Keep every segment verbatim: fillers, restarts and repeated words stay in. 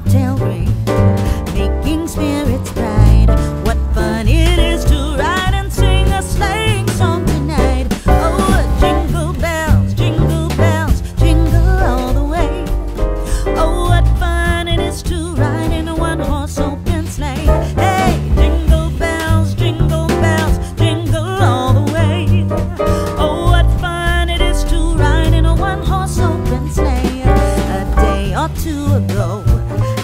bobtail ring, making spirits bright. What fun it is to ride and sing a sleighing song tonight. Oh, jingle bells, jingle bells, jingle all the way. Oh, what fun it is to ride in a one-horse open sleigh. Hey, jingle bells, jingle bells, jingle all the way. Oh, what fun it is to ride in a one-horse open sleigh. A day or two ago,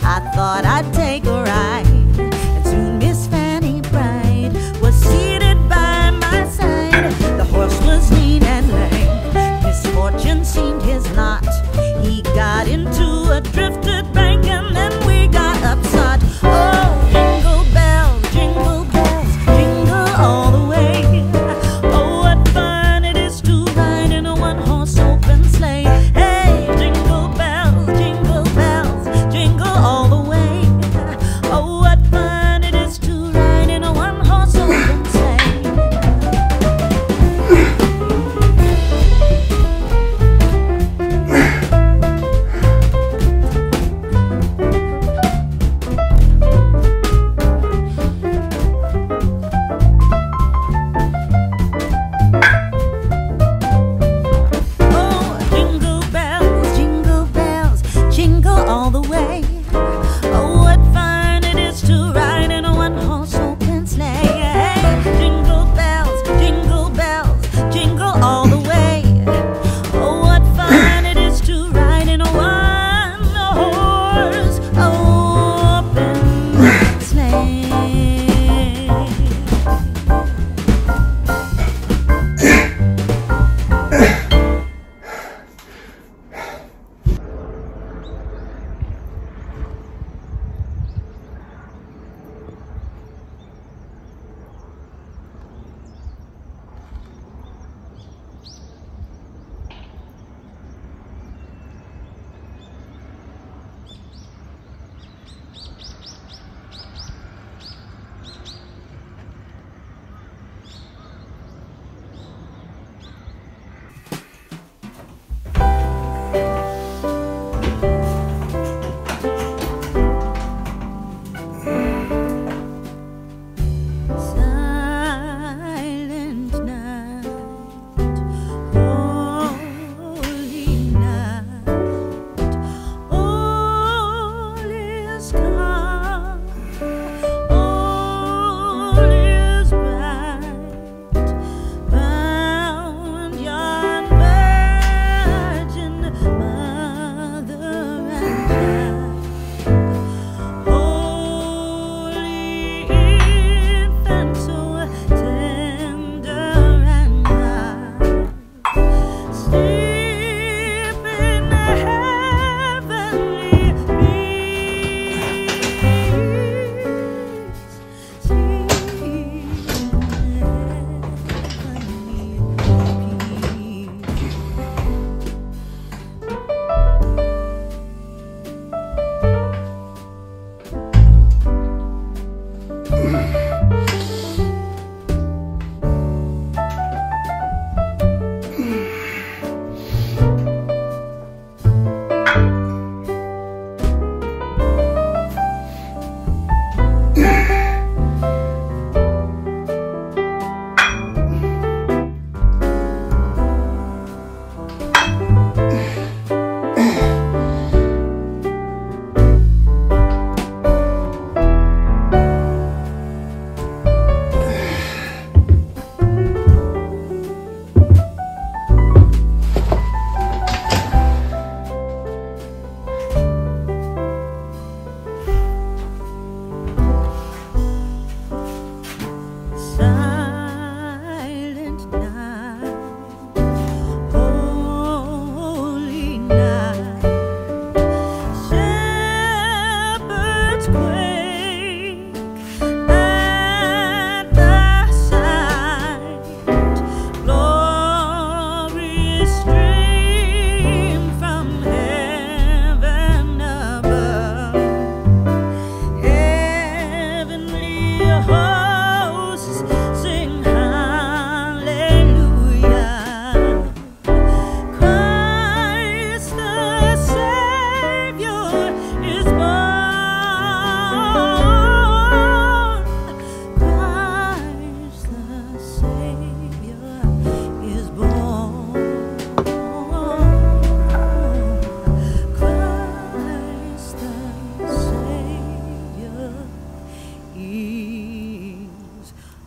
I thought I'd take a ride, and soon Miss Fanny Pride was seated by my side. The horse was lean and lame, misfortune seemed his lot. He got into a drifted bank and then we got upsot. Oh, jingle bells, jingle bells, jingle all the way. Oh, what fun it is to ride in a one-horse open sleigh. Hey, jingle bells, jingle bells, jingle all the way.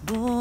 Oh.